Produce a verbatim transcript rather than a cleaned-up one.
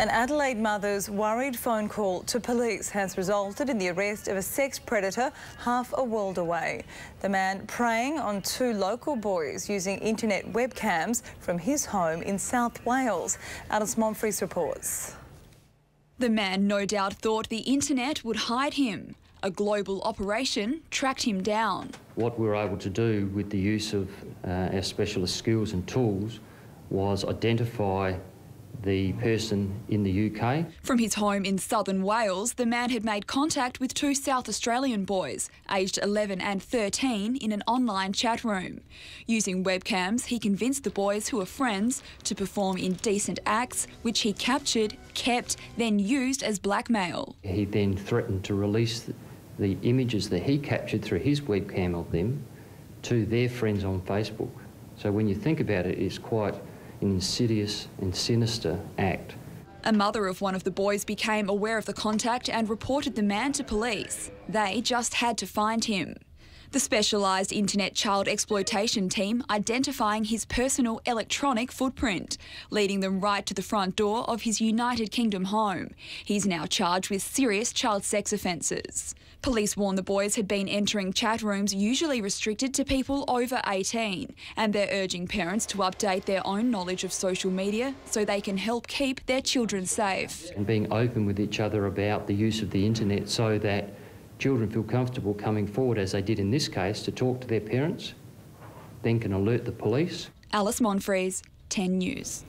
An Adelaide mother's worried phone call to police has resulted in the arrest of a sex predator half a world away. The man preying on two local boys using internet webcams from his home in South Wales. Alice Monfries reports. The man no doubt thought the internet would hide him. A global operation tracked him down. What we were able to do with the use of uh, our specialist skills and tools was identify the person in the U K. From his home in southern Wales, the man had made contact with two South Australian boys, aged eleven and thirteen, in an online chat room. Using webcams, he convinced the boys, who are friends, to perform indecent acts, which he captured, kept, then used as blackmail. He then threatened to release the, the images that he captured through his webcam of them to their friends on Facebook. So when you think about it, it's quite an insidious and sinister act. A mother of one of the boys became aware of the contact and reported the man to police. They just had to find him. The specialised internet child exploitation team identifying his personal electronic footprint, leading them right to the front door of his United Kingdom home. He's now charged with serious child sex offences. Police warned the boys had been entering chat rooms usually restricted to people over eighteen, and they're urging parents to update their own knowledge of social media so they can help keep their children safe. And being open with each other about the use of the internet so that children feel comfortable coming forward, as they did in this case, to talk to their parents, then can alert the police. Alice Monfries, ten News.